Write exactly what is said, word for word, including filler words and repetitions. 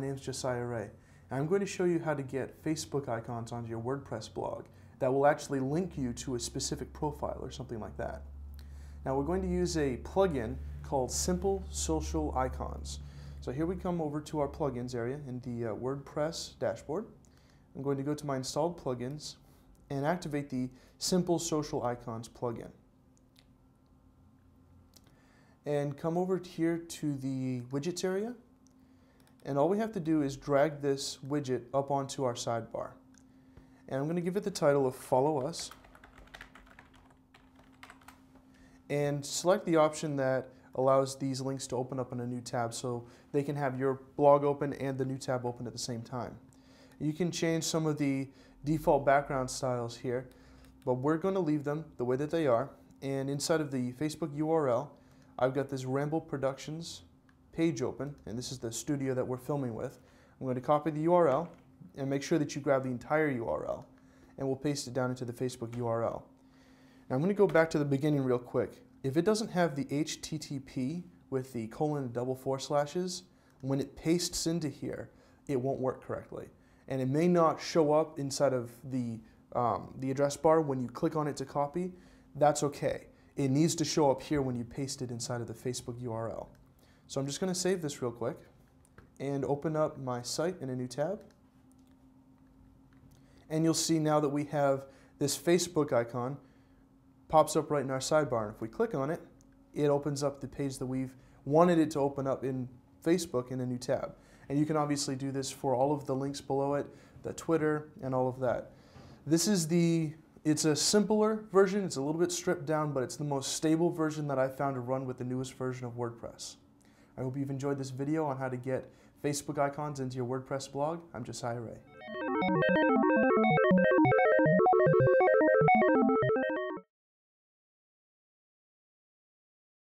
My name's Josiah Rea, and I'm going to show you how to get Facebook icons onto your WordPress blog that will actually link you to a specific profile or something like that. Now we're going to use a plugin called Simple Social Icons. So here we come over to our plugins area in the uh, WordPress dashboard. I'm going to go to my installed plugins and activate the Simple Social Icons plugin. And come over here to the widgets area, and all we have to do is drag this widget up onto our sidebar. And I'm going to give it the title of Follow Us, and select the option that allows these links to open up in a new tab so they can have your blog open and the new tab open at the same time. You can change some of the default background styles here, but we're going to leave them the way that they are. And inside of the Facebook U R L, I've got this Ramble Productions page open, and this is the studio that we're filming with. I'm going to copy the U R L and make sure that you grab the entire U R L, and we'll paste it down into the Facebook U R L. Now I'm going to go back to the beginning real quick. If it doesn't have the H T T P with the colon and double four slashes, when it pastes into here, it won't work correctly. And it may not show up inside of the, um, the address bar when you click on it to copy. That's okay. It needs to show up here when you paste it inside of the Facebook U R L. So I'm just going to save this real quick and open up my site in a new tab. And you'll see now that we have this Facebook icon pops up right in our sidebar. And if we click on it, it opens up the page that we've wanted it to open up in Facebook in a new tab. And you can obviously do this for all of the links below it, the Twitter, and all of that. This is the, it's a simpler version, it's a little bit stripped down, but it's the most stable version that I've found to run with the newest version of WordPress. I hope you've enjoyed this video on how to get Facebook icons into your WordPress blog. I'm Josiah Rea.